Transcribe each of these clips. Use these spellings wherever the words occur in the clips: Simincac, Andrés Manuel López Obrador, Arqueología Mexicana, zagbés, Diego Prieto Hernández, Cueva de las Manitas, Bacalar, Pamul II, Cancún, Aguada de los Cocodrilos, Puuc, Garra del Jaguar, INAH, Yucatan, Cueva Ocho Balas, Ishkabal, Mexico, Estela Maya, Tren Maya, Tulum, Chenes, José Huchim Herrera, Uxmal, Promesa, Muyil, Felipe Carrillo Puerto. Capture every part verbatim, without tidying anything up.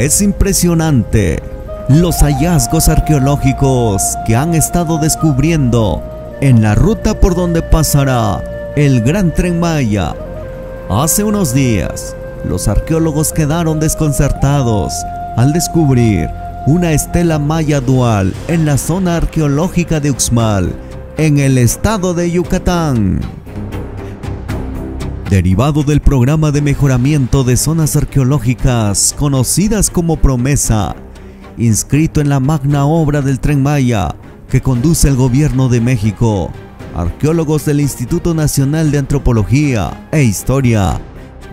Es impresionante los hallazgos arqueológicos que han estado descubriendo en la ruta por donde pasará el Gran Tren Maya. Hace unos días, los arqueólogos quedaron desconcertados al descubrir una estela maya dual en la zona arqueológica de Uxmal, en el estado de Yucatán. Derivado del programa de mejoramiento de zonas arqueológicas conocidas como Promesa, inscrito en la magna obra del Tren Maya que conduce el gobierno de México, arqueólogos del Instituto Nacional de Antropología e Historia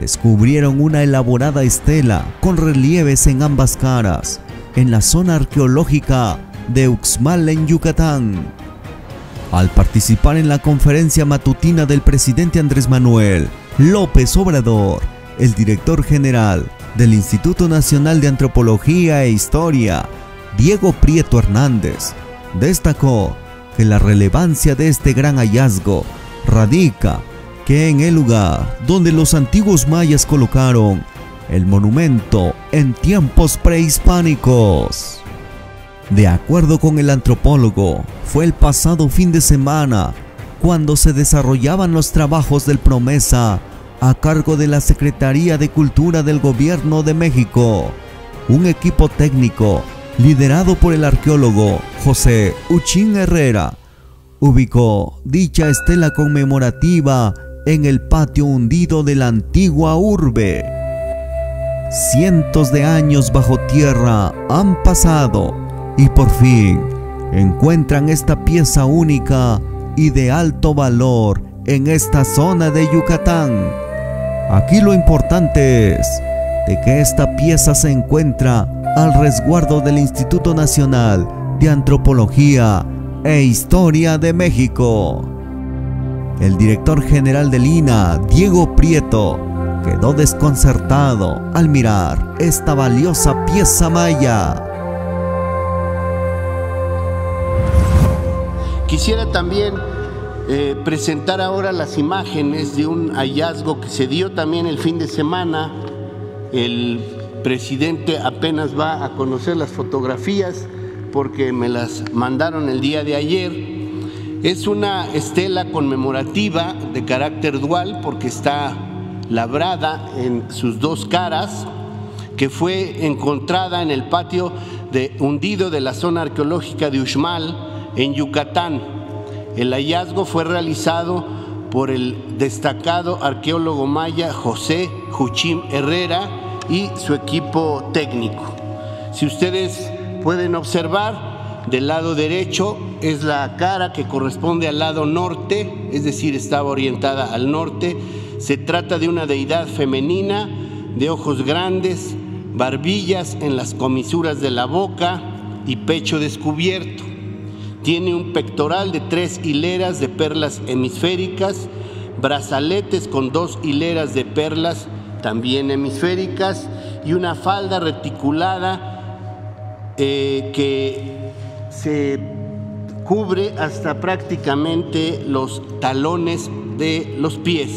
descubrieron una elaborada estela con relieves en ambas caras en la zona arqueológica de Uxmal en Yucatán. Al participar en la conferencia matutina del presidente Andrés Manuel López Obrador, el director general del Instituto Nacional de Antropología e Historia, Diego Prieto Hernández, destacó que la relevancia de este gran hallazgo radica que en el lugar donde los antiguos mayas colocaron el monumento en tiempos prehispánicos. De acuerdo con el antropólogo, fue el pasado fin de semana cuando se desarrollaban los trabajos del Promesa a cargo de la Secretaría de Cultura del Gobierno de México. Un equipo técnico liderado por el arqueólogo José Huchim Herrera ubicó dicha estela conmemorativa en el patio hundido de la antigua urbe. Cientos de años bajo tierra han pasado y por fin encuentran esta pieza única y de alto valor en esta zona de Yucatán. Aquí lo importante es de que esta pieza se encuentra al resguardo del Instituto Nacional de Antropología e Historia de México. El director general del I N A H, Diego Prieto, quedó desconcertado al mirar esta valiosa pieza maya. Quisiera también eh, presentar ahora las imágenes de un hallazgo que se dio también el fin de semana. El presidente apenas va a conocer las fotografías porque me las mandaron el día de ayer. Es una estela conmemorativa de carácter dual porque está labrada en sus dos caras, que fue encontrada en el patio de, hundido de la zona arqueológica de Uxmal, en Yucatán. El hallazgo fue realizado por el destacado arqueólogo maya José Huchim Herrera y su equipo técnico. Si ustedes pueden observar, del lado derecho es la cara que corresponde al lado norte, es decir, estaba orientada al norte. Se trata de una deidad femenina de ojos grandes, barbillas en las comisuras de la boca y pecho descubierto. Tiene un pectoral de tres hileras de perlas hemisféricas, brazaletes con dos hileras de perlas también hemisféricas y una falda reticulada eh, que se cubre hasta prácticamente los talones de los pies.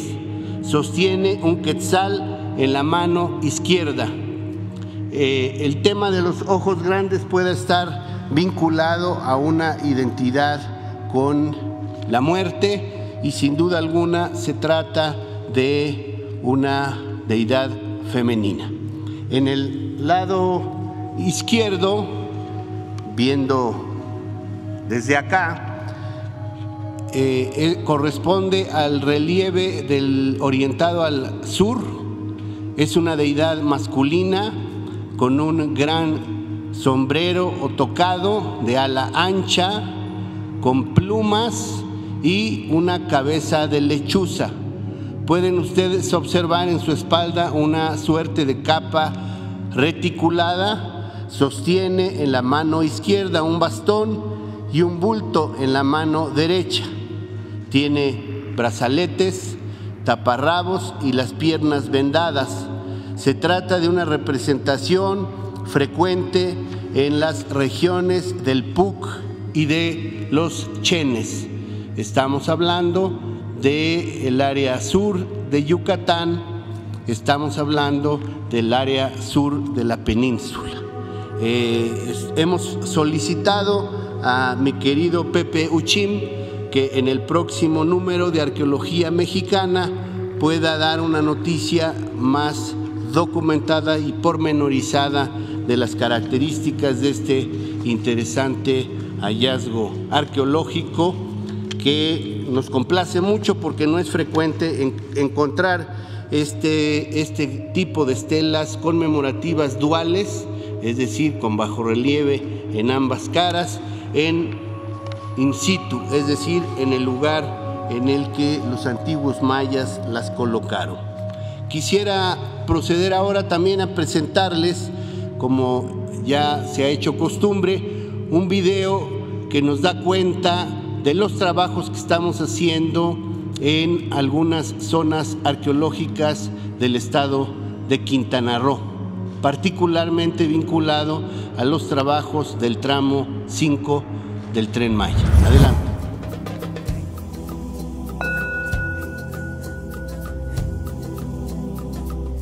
Sostiene un quetzal en la mano izquierda. Eh, el tema de los ojos grandes puede estar vinculado a una identidad con la muerte y sin duda alguna se trata de una deidad femenina. En el lado izquierdo, viendo desde acá, eh, eh, corresponde al relieve del orientado al sur. Es una deidad masculina con un gran sombrero o tocado de ala ancha, con plumas y una cabeza de lechuza. Pueden ustedes observar en su espalda una suerte de capa reticulada, sostiene en la mano izquierda un bastón y un bulto en la mano derecha. Tiene brazaletes, taparrabos y las piernas vendadas. Se trata de una representación frecuente en las regiones del Puuc y de los Chenes. Estamos hablando del área sur de Yucatán Estamos hablando del área sur de la península. Eh, hemos solicitado a mi querido Pepe Huchim que en el próximo número de Arqueología Mexicana pueda dar una noticia más documentada y pormenorizada de las características de este interesante hallazgo arqueológico, que nos complace mucho porque no es frecuente encontrar este, este tipo de estelas conmemorativas duales, es decir, con bajorrelieve en ambas caras, en in situ, es decir, en el lugar en el que los antiguos mayas las colocaron. Quisiera proceder ahora también a presentarles, como ya se ha hecho costumbre, un video que nos da cuenta de los trabajos que estamos haciendo en algunas zonas arqueológicas del estado de Quintana Roo, particularmente vinculado a los trabajos del tramo cinco del Tren Maya. Adelante.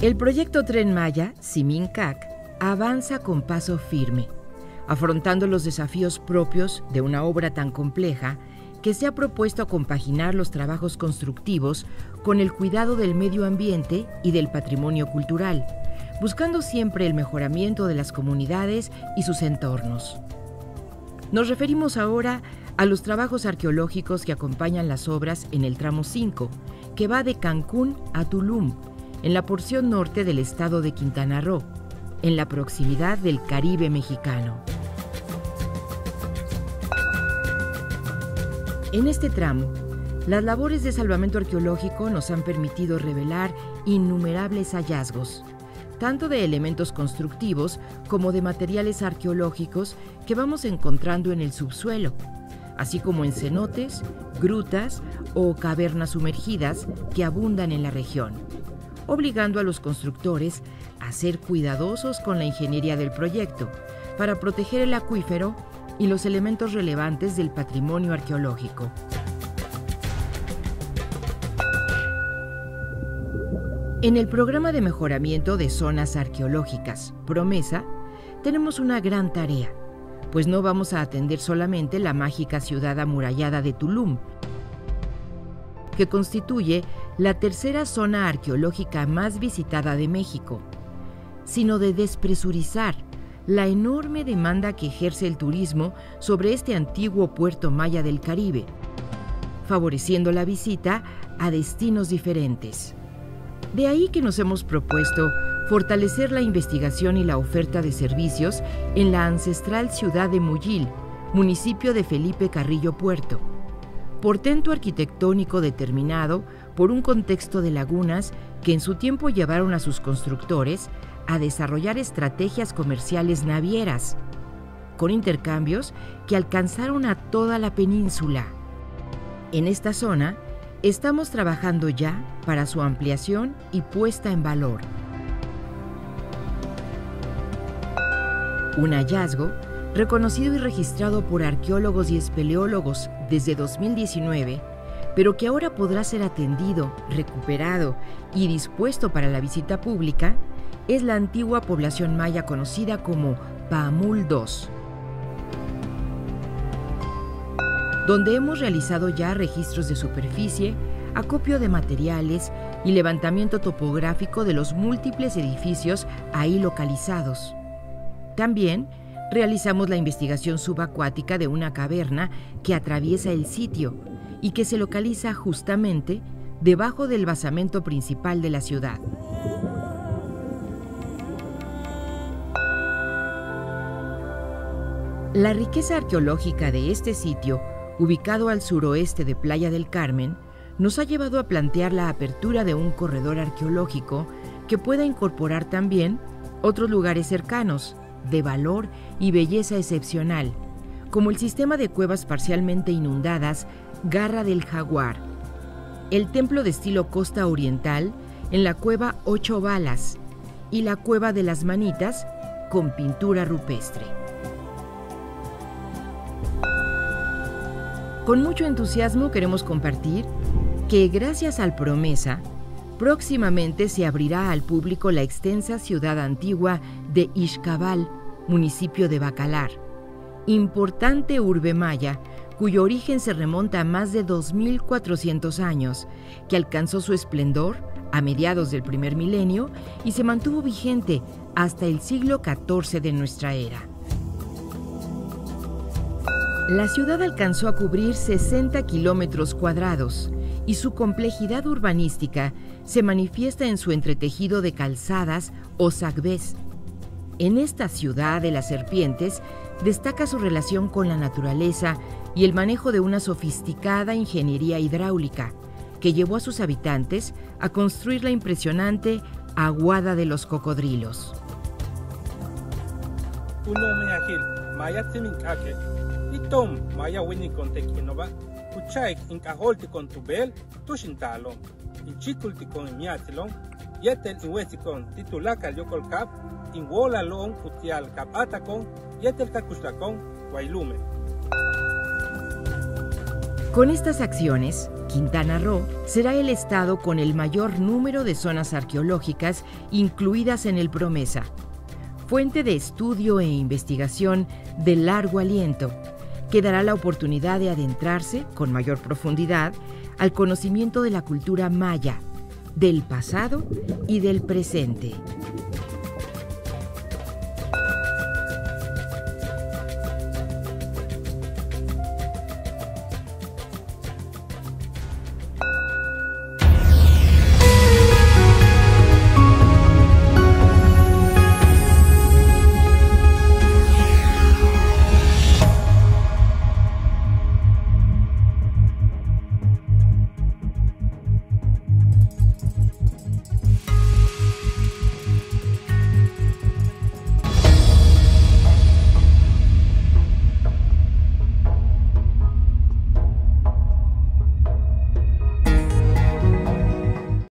El proyecto Tren Maya, Simincac, avanza con paso firme, afrontando los desafíos propios de una obra tan compleja que se ha propuesto compaginar los trabajos constructivos con el cuidado del medio ambiente y del patrimonio cultural, buscando siempre el mejoramiento de las comunidades y sus entornos. Nos referimos ahora a los trabajos arqueológicos que acompañan las obras en el tramo cinco, que va de Cancún a Tulum, en la porción norte del estado de Quintana Roo, en la proximidad del Caribe mexicano. En este tramo, las labores de salvamento arqueológico nos han permitido revelar innumerables hallazgos, tanto de elementos constructivos como de materiales arqueológicos que vamos encontrando en el subsuelo, así como en cenotes, grutas o cavernas sumergidas que abundan en la región, obligando a los constructores a ser cuidadosos con la ingeniería del proyecto para proteger el acuífero y los elementos relevantes del patrimonio arqueológico. En el programa de mejoramiento de zonas arqueológicas, Promesa, tenemos una gran tarea, pues no vamos a atender solamente la mágica ciudad amurallada de Tulum, que constituye la tercera zona arqueológica más visitada de México, sino de despresurizar la enorme demanda que ejerce el turismo sobre este antiguo puerto maya del Caribe, favoreciendo la visita a destinos diferentes. De ahí que nos hemos propuesto fortalecer la investigación y la oferta de servicios en la ancestral ciudad de Muyil, municipio de Felipe Carrillo Puerto, portento arquitectónico determinado por un contexto de lagunas que en su tiempo llevaron a sus constructores a desarrollar estrategias comerciales navieras, con intercambios que alcanzaron a toda la península. En esta zona estamos trabajando ya para su ampliación y puesta en valor. Un hallazgo reconocido y registrado por arqueólogos y espeleólogos desde dos mil diecinueve, pero que ahora podrá ser atendido, recuperado y dispuesto para la visita pública, es la antigua población maya conocida como Pamul dos, donde hemos realizado ya registros de superficie, acopio de materiales y levantamiento topográfico de los múltiples edificios ahí localizados. También realizamos la investigación subacuática de una caverna que atraviesa el sitio y que se localiza justamente debajo del basamento principal de la ciudad. La riqueza arqueológica de este sitio, ubicado al suroeste de Playa del Carmen, nos ha llevado a plantear la apertura de un corredor arqueológico que pueda incorporar también otros lugares cercanos, de valor y belleza excepcional, como el sistema de cuevas parcialmente inundadas Garra del Jaguar, el templo de estilo costa oriental en la Cueva Ocho Balas y la Cueva de las Manitas con pintura rupestre. Con mucho entusiasmo queremos compartir que gracias al Promesa Próximamente se abrirá al público la extensa ciudad antigua de Ishkabal, municipio de Bacalar, importante urbe maya, cuyo origen se remonta a más de dos mil cuatrocientos años, que alcanzó su esplendor a mediados del primer milenio y se mantuvo vigente hasta el siglo catorce de nuestra era. La ciudad alcanzó a cubrir sesenta kilómetros cuadrados y su complejidad urbanística se manifiesta en su entretejido de calzadas o zagbés. En esta ciudad de las serpientes destaca su relación con la naturaleza y el manejo de una sofisticada ingeniería hidráulica que llevó a sus habitantes a construir la impresionante Aguada de los Cocodrilos. Con estas acciones, Quintana Roo será el estado con el mayor número de zonas arqueológicas incluidas en el Promesa, fuente de estudio e investigación de largo aliento, que dará la oportunidad de adentrarse con mayor profundidad al conocimiento de la cultura maya, del pasado y del presente.